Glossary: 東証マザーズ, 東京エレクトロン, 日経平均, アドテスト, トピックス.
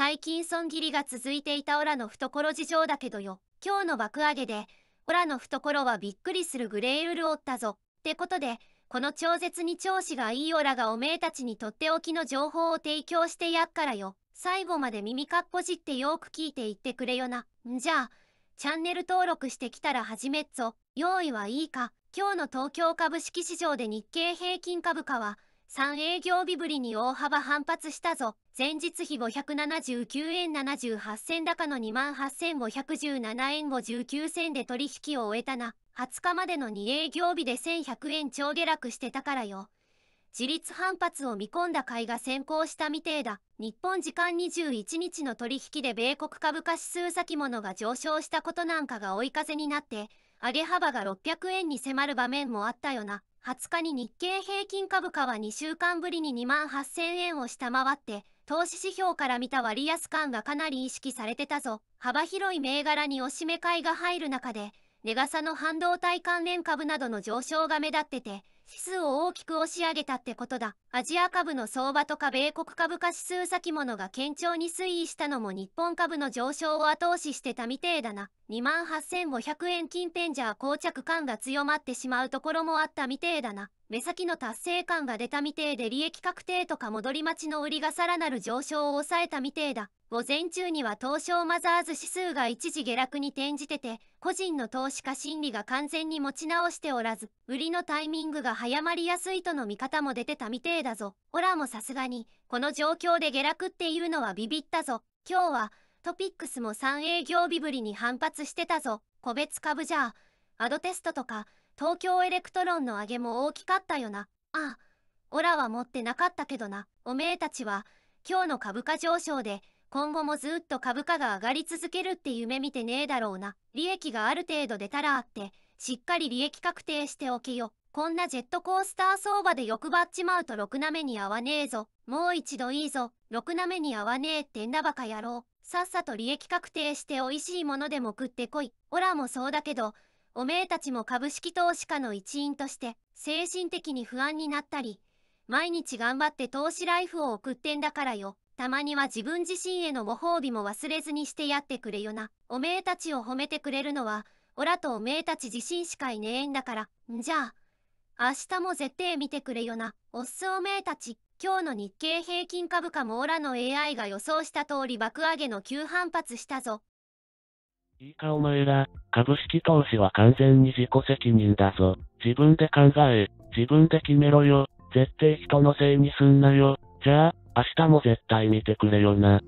最近損切りが続いていたオラの懐事情だけどよ。今日の爆上げでオラの懐はびっくりするグレールルおったぞ。ってことでこの超絶に調子がいいオラがおめえたちにとっておきの情報を提供してやっからよ。最後まで耳かっぽじってよーく聞いていってくれよな。じゃあチャンネル登録してきたら始めっぞ。用意はいいか。今日の東京株式市場で日経平均株価は3営業日ぶりに大幅反発したぞ。前日比579円78銭高の 28,517 円59銭で取引を終えたな。20日までの2営業日で1100円超下落してたからよ。自立反発を見込んだ買いが先行したみてえだ。日本時間21日の取引で米国株価指数先物が上昇したことなんかが追い風になって、上げ幅が600円に迫る場面もあったよな。20日に日経平均株価は2週間ぶりに 28,000 円を下回って、投資指標から見た割安感がかなり意識されてたぞ。幅広い銘柄に押し目買いが入る中で、値傘の半導体関連株などの上昇が目立ってて、指数を大きく押し上げたってことだ。アジア株の相場とか米国株価指数先物が堅調に推移したのも日本株の上昇を後押ししてたみてえだな。 28,500 円近辺じゃ膠着感が強まってしまうところもあったみてえだな。目先の達成感が出たみてえで利益確定とか戻り待ちの売りがさらなる上昇を抑えたみてえだ。午前中には東証マザーズ指数が一時下落に転じてて、個人の投資家心理が完全に持ち直しておらず、売りのタイミングが早まりやすいとの見方も出てたみてえだぞ。オラもさすがに、この状況で下落っているのはビビったぞ。今日は、トピックスも3営業日ぶりに反発してたぞ。個別株じゃあ、アドテストとか、東京エレクトロンの上げも大きかったよな。ああ、オラは持ってなかったけどな。おめえたちは、今日の株価上昇で、今後もずっと株価が上がり続けるって夢見てねえだろうな。利益がある程度出たらあって、しっかり利益確定しておけよ。こんなジェットコースター相場で欲張っちまうとろくな目に合わねえぞ。もう一度いいぞ。ろくな目に合わねえってんだバカ野郎。さっさと利益確定して美味しいものでも食ってこい。オラもそうだけど、おめえたちも株式投資家の一員として、精神的に不安になったり、毎日頑張って投資ライフを送ってんだからよ。たまには自分自身へのご褒美も忘れずにしてやってくれよな。おめえたちを褒めてくれるのは、オラとおめえたち自身しかいねえんだから。じゃあ、明日も絶対見てくれよな。おっすおめえたち。今日の日経平均株価もオラの AI が予想した通り爆上げの急反発したぞ。いいかお前ら、株式投資は完全に自己責任だぞ。自分で考え、自分で決めろよ。絶対人のせいにすんなよ。じゃあ、明日も絶対見てくれよな。